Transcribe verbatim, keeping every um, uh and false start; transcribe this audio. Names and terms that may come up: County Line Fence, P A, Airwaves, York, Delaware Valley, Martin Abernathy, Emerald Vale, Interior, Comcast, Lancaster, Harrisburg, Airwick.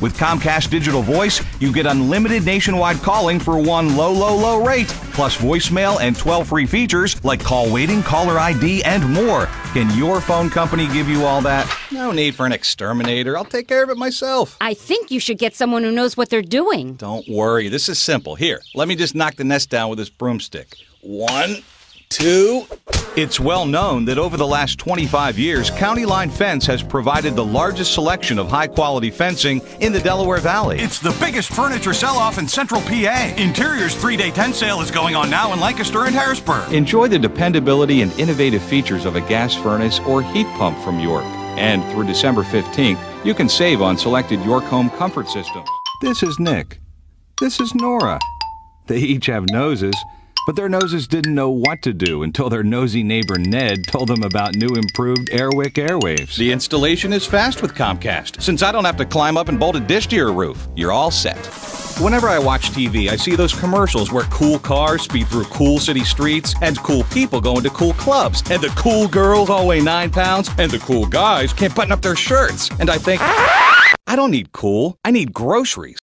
With Comcast Digital Voice, you get unlimited nationwide calling for one low, low, low rate, plus voicemail and twelve free features like call waiting, caller I D, and more. Can your phone company give you all that? No need for an exterminator. I'll take care of it myself. I think you should get someone who knows what they're doing. Don't worry. This is simple. Here, let me just knock the nest down with this broomstick. One, two... It's well known that over the last twenty-five years, County Line Fence has provided the largest selection of high-quality fencing in the Delaware Valley. It's the biggest furniture sell-off in central P A. Interior's three-day tent sale is going on now in Lancaster and Harrisburg. Enjoy the dependability and innovative features of a gas furnace or heat pump from York. And through December fifteenth, you can save on selected York home comfort systems. This is Nick. This is Nora. They each have noses. But their noses didn't know what to do until their nosy neighbor Ned told them about new improved Airwick Airwaves. The installation is fast with Comcast, since I don't have to climb up and bolt a dish to your roof. You're all set. Whenever I watch T V, I see those commercials where cool cars speed through cool city streets and cool people go into cool clubs and the cool girls all weigh nine pounds and the cool guys can't button up their shirts. And I think, I don't need cool. I need groceries.